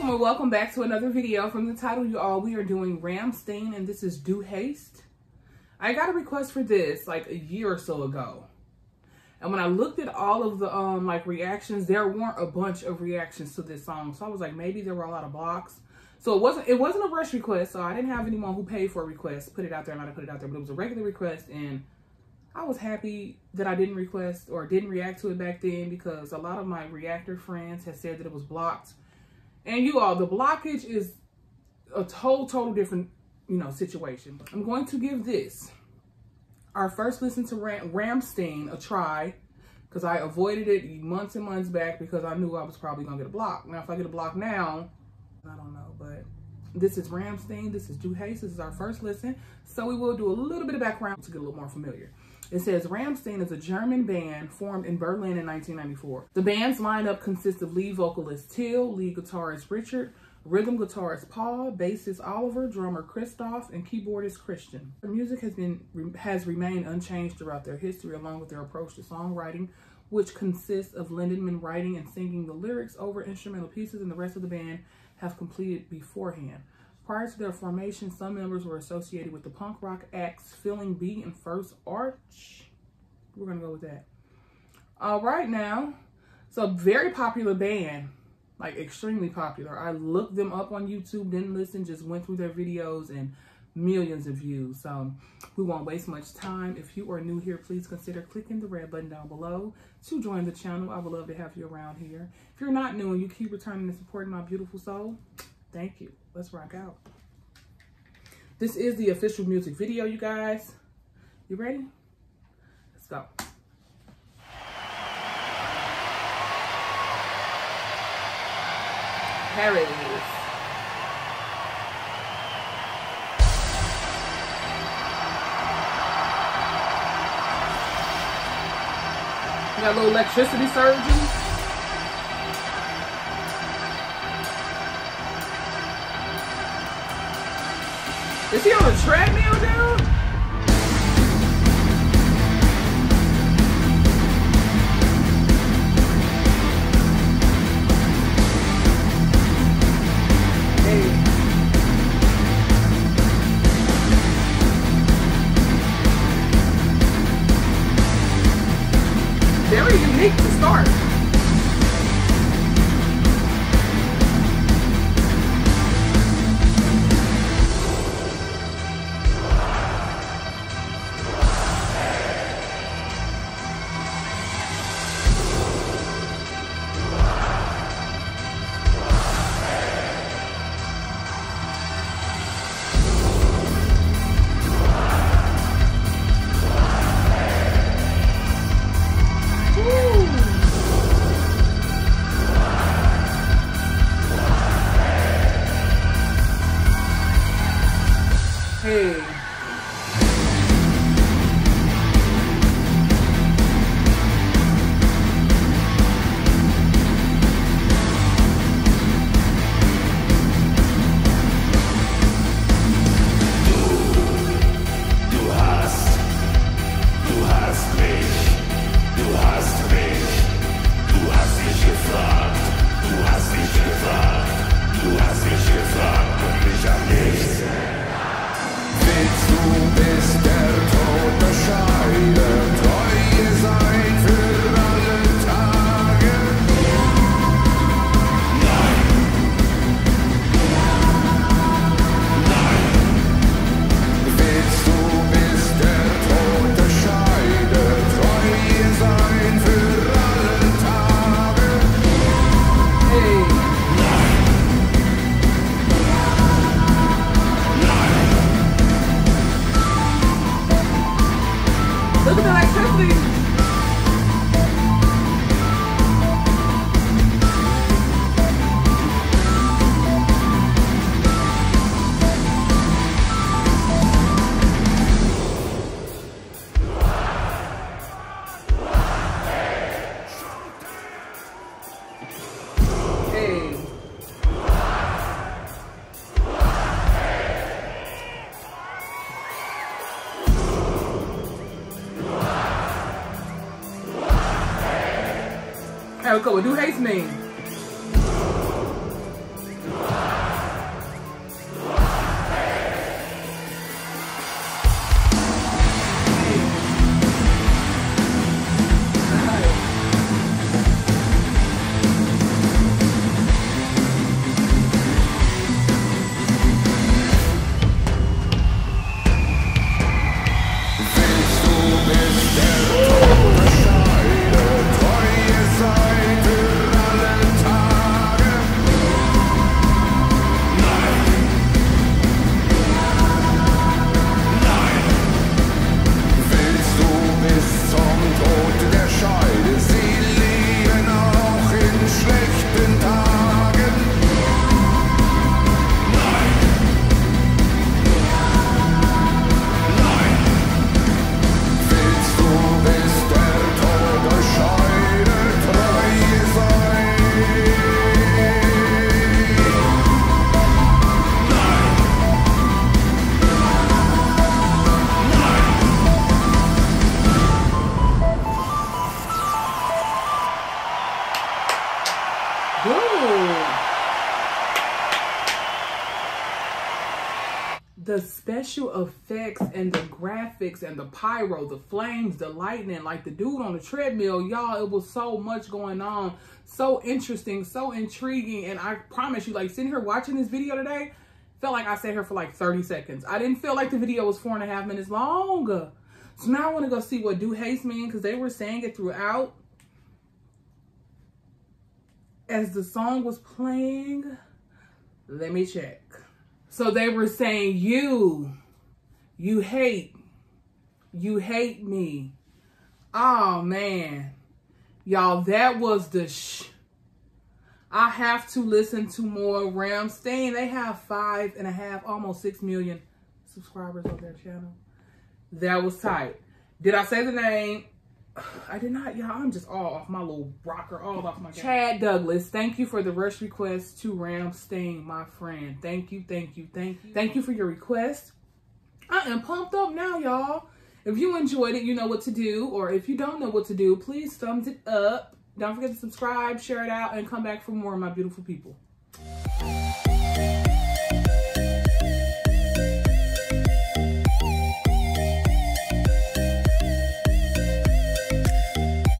welcome or welcome back to another video. From the title, you all, we are doing Rammstein, and this is Du Hast. I got a request for this like a year or so ago, and when I looked at all of the like reactions, there weren't a bunch of reactions to this song, so I was like, maybe there were a lot of blocks. So it wasn't a rush request, so I didn't have anyone who paid for a request put it out there, and I put it out there, but it was a regular request, and I was happy that I didn't request or didn't react to it back then, because a lot of my reactor friends had said that it was blocked. And you all, the blockage is a total different, you know, situation. I'm going to give this, our first listen to Rammstein, a try, because I avoided it months and months back because I knew I was probably going to get a block. Now, if I get a block now, I don't know, but this is Rammstein. This is Du Hast. This is our first listen. So we will do a little bit of background to get a little more familiar. It says Rammstein is a German band formed in Berlin in 1994. The band's lineup consists of lead vocalist Till, lead guitarist Richard, rhythm guitarist Paul, bassist Oliver, drummer Christoph, and keyboardist Christian. Their music has remained unchanged throughout their history, along with their approach to songwriting, which consists of Lindemann writing and singing the lyrics over instrumental pieces, and the rest of the band have completed beforehand. Prior to their formation, some members were associated with the punk rock acts Feeling B and First Arch. We're going to go with that. All right, now. It's a very popular band, like extremely popular. I looked them up on YouTube, didn't listen, just went through their videos, and millions of views. So we won't waste much time. If you are new here, please consider clicking the red button down below to join the channel. I would love to have you around here. If you're not new and you keep returning and supporting my beautiful soul, thank you. Let's rock out. This is the official music video, you guys. You ready? Let's go. There it is. We got a little electricity surges. Is he on a treadmill, dude? Hey. Very unique to start. What Du Hast mean? the special effects and the graphics and the pyro, the flames, the lightning, like the dude on the treadmill, y'all, it was so much going on. So interesting, so intriguing. And I promise you, like, sitting here watching this video today, felt like I sat here for like 30 seconds. I didn't feel like the video was 4.5 minutes long. So now I want to go see what Du Hast means, because they were saying it throughout. As the song was playing, let me check. So they were saying, you hate, you hate me. Oh man, y'all, that was the sh. I have to listen to more Rammstein. They have 5.5, almost 6 million subscribers on their channel. That was tight. Did I say the name? I did not, y'all. I'm just all off my little rocker, all off my game. Chad Douglas, thank you for the rush request to Rammstein, my friend. Thank you, thank you, thank you. Thank you for your request. I am pumped up now, y'all. If you enjoyed it, you know what to do. Or if you don't know what to do, please thumbs it up. Don't forget to subscribe, share it out, and come back for more of my beautiful people.